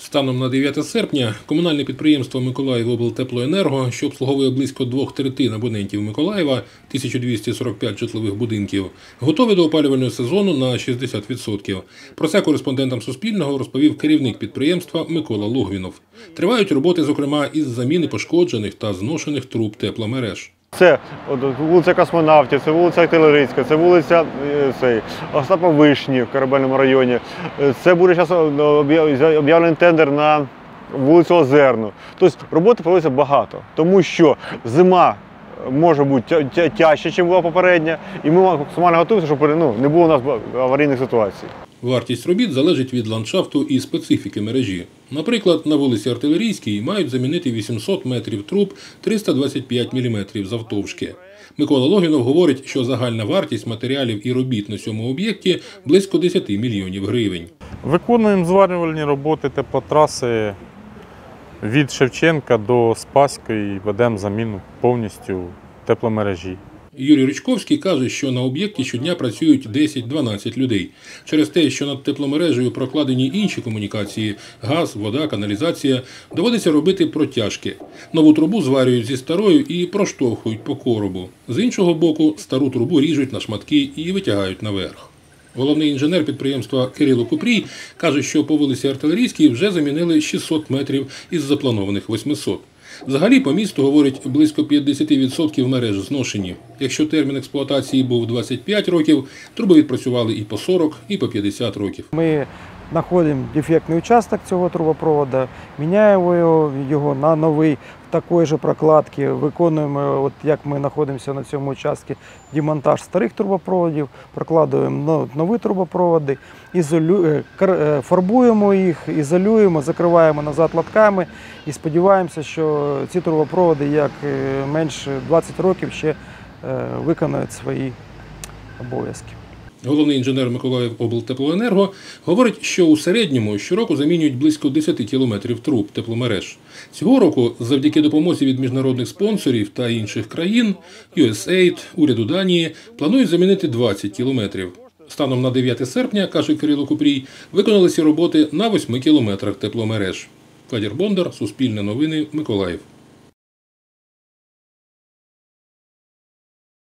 Станом на 9 серпня комунальне підприємство «Миколаївоблтеплоенерго», що обслуговує близько 2/3 абонентів Миколаєва, 1245 житлових будинків, готове до опалювального сезону на 60%. Про це кореспондентам Суспільного розповів керівник підприємства Микола Логвінов. Тривають роботи, зокрема, із заміни пошкоджених та зношених труб тепломереж. Це вулиця Космонавтів, це вулиця Артилерійська, це вулиця Остапа Вишні в Корабельному районі. Це буде зараз об'явлений тендер на вулицю Озерну. Тобто роботи проводиться багато, тому що зима може бути тяжче, ніж була попередня, і ми максимально готуємося, щоб не було у нас аварійних ситуацій. Вартість робіт залежить від ландшафту і специфіки мережі. Наприклад, на вулиці Артилерійській мають замінити 800 метрів труб 325 мм завтовшки. Микола Логвінов говорить, що загальна вартість матеріалів і робіт на цьому об'єкті – близько 10 мільйонів гривень. Виконуємо зварювальні роботи теплотраси від Шевченка до Спаська і ведемо заміну повністю тепломережі. Юрій Ручковський каже, що на об'єкті щодня працюють 10-12 людей. Через те, що над тепломережею прокладені інші комунікації – газ, вода, каналізація – доводиться робити протяжки. Нову трубу зварюють зі старою і проштовхують по коробу. З іншого боку, стару трубу ріжуть на шматки і витягають наверх. Головний інженер підприємства Кирило Купрій каже, що по вулиці Артилерійській вже замінили 600 метрів із запланованих 800. Взагалі по місту, говорить, близько 50% мереж зношені. Якщо термін експлуатації був 25 років, труби відпрацювали і по 40, і по 50 років. Ми знаходимо дефектний участок цього трубопроводу, міняємо його на новий, в такій же прокладці, виконуємо, от як ми знаходимося на цьому участку, демонтаж старих трубопроводів, прокладуємо нові трубопроводи, фарбуємо їх, ізолюємо, закриваємо назад латками і сподіваємося, що ці трубопроводи як менше 20 років ще виконують свої обов'язки. Головний інженер Миколаївоблтеплоенерго говорить, що у середньому щороку замінюють близько 10 кілометрів труб тепломереж. Цього року завдяки допомозі від міжнародних спонсорів та інших країн, USAID, уряду Данії, планують замінити 20 кілометрів. Станом на 9 серпня, каже Кирило Купрій, виконалися роботи на 8 кілометрах тепломереж. Федір Бондар, Суспільне новини, Миколаїв.